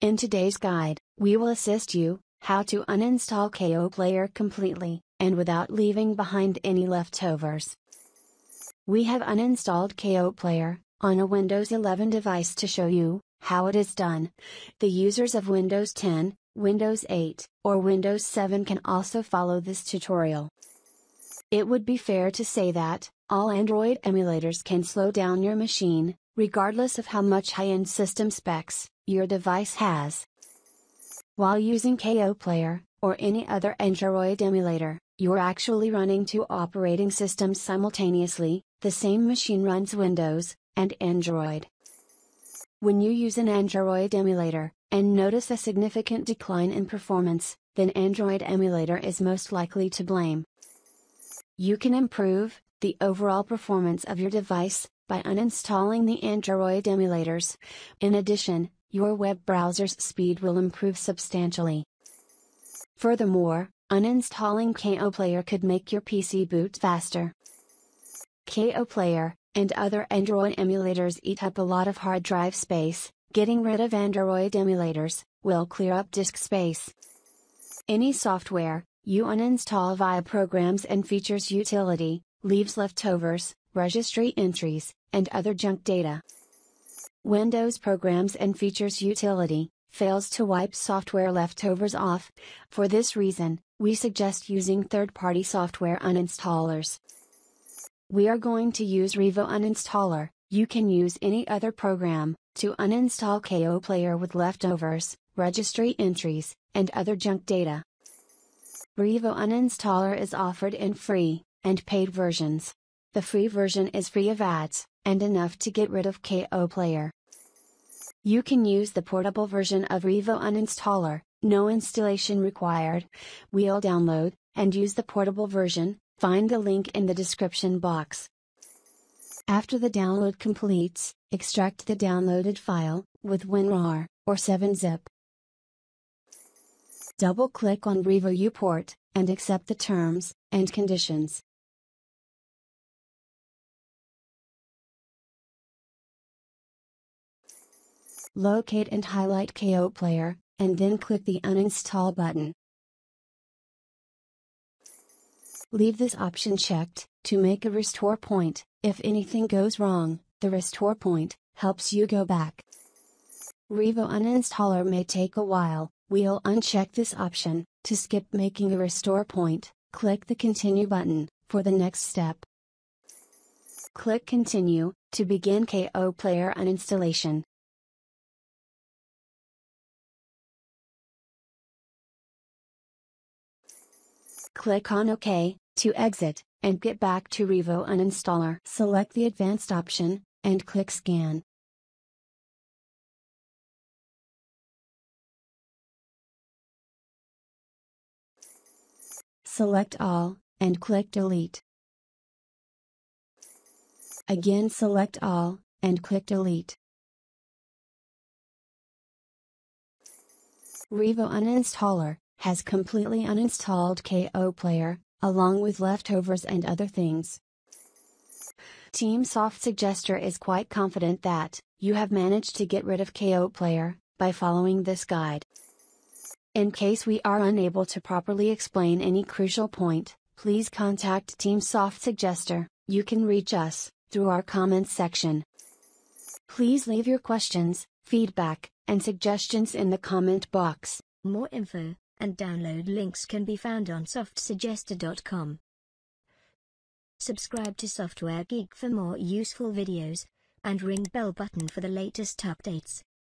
In today's guide, we will assist you how to uninstall KOPlayer completely and without leaving behind any leftovers. We have uninstalled KOPlayer on a Windows 11 device to show you how it is done. The users of Windows 10, Windows 8, or Windows 7 can also follow this tutorial. It would be fair to say that all Android emulators can slow down your machine, regardless of how much high-end system specs your device has. While using KOPlayer, or any other Android emulator, you're actually running two operating systems simultaneously. The same machine runs Windows and Android. When you use an Android emulator, and notice a significant decline in performance, then Android emulator is most likely to blame. You can improve the overall performance of your device by uninstalling the Android emulators. In addition, your web browser's speed will improve substantially. Furthermore, uninstalling KOPlayer could make your PC boot faster. KOPlayer and other Android emulators eat up a lot of hard drive space. Getting rid of Android emulators will clear up disk space. Any software you uninstall via Programs and Features utility leaves leftovers, registry entries, and other junk data. Windows Programs and Features utility fails to wipe software leftovers off. For this reason, we suggest using third-party software uninstallers. We are going to use Revo Uninstaller. You can use any other program to uninstall KOPlayer with leftovers, registry entries, and other junk data. Revo Uninstaller is offered in free and paid versions. The free version is free of ads and enough to get rid of KOPlayer. You can use the portable version of Revo Uninstaller, no installation required. We'll download and use the portable version. Find the link in the description box. After the download completes, extract the downloaded file with WinRAR or 7-zip. Double-click on Revo U port and accept the terms and conditions. Locate and highlight KOPlayer, and then click the Uninstall button. Leave this option checked to make a restore point. If anything goes wrong, the restore point helps you go back. Revo Uninstaller may take a while. We'll uncheck this option to skip making a restore point. Click the Continue button for the next step. Click Continue to begin KOPlayer uninstallation. Click on OK to exit and get back to Revo Uninstaller. Select the Advanced option and click Scan. Select All and click Delete. Again, select All and click Delete. Revo Uninstaller has completely uninstalled KOPlayer, along with leftovers and other things. Team Soft Suggester is quite confident that you have managed to get rid of KOPlayer by following this guide. In case we are unable to properly explain any crucial point, please contact Team Soft Suggester. You can reach us through our comments section. Please leave your questions, feedback, and suggestions in the comment box. More info and download links can be found on softsuggester.com. Subscribe to Software Geek for more useful videos, and ring bell button for the latest updates.